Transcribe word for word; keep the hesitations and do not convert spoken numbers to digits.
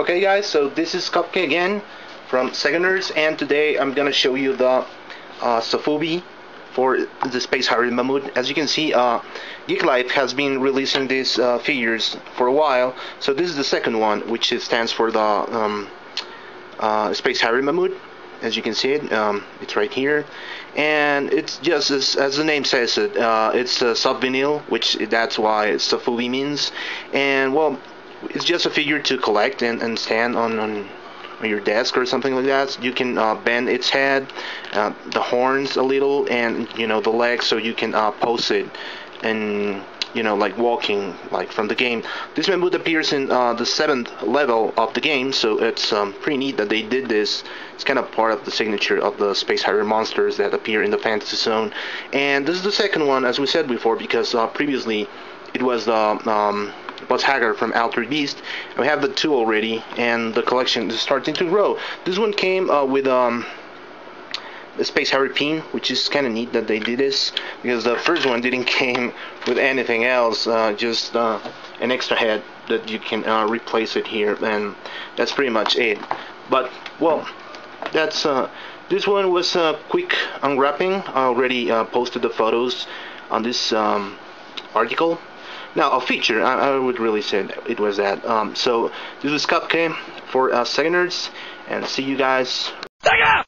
Okay guys, so this is Cupcake again from SegaNerds, and today I'm gonna show you the uh, Sofubi for the Space Harrier Mammoth. As you can see, uh, Geek Life has been releasing these uh, figures for a while, so this is the second one, which is, stands for the um, uh, Space Harrier Mammoth. As you can see it, um, it's right here, and it's just as, as the name says it, uh, it's a sub-vinyl, which that's why Sofubi means, and well, it's just a figure to collect and, and stand on, on your desk or something like that. You can uh, bend its head, uh, the horns a little, and you know the legs, so you can uh, pose it and you know like walking like from the game. This Mammoth appears in uh, the seventh level of the game, so it's um, pretty neat that they did this. It's kind of part of the signature of the Space Harrier monsters that appear in the Fantasy Zone. And this is the second one, as we said before, because uh, previously it was the uh, um, was Aggar from Altered Beast. We have the two already, and the collection is starting to grow. This one came uh, with um, a Space Harrier pin, which is kind of neat that they did this, because the first one didn't came with anything else, uh, just uh, an extra head that you can uh, replace it here, and that's pretty much it. But well, that's uh, this one was a uh, quick unwrapping. I already uh, posted the photos on this um, article. Now, a feature, I, I would really say it was that. Um, so, this was Cupcake for uh, SegaNerds, and see you guys. Sega!